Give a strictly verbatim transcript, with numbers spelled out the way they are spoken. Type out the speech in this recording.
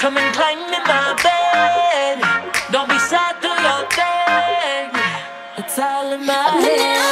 Come and climb in my bed. Don't be sad, do your thing. It's all in my head.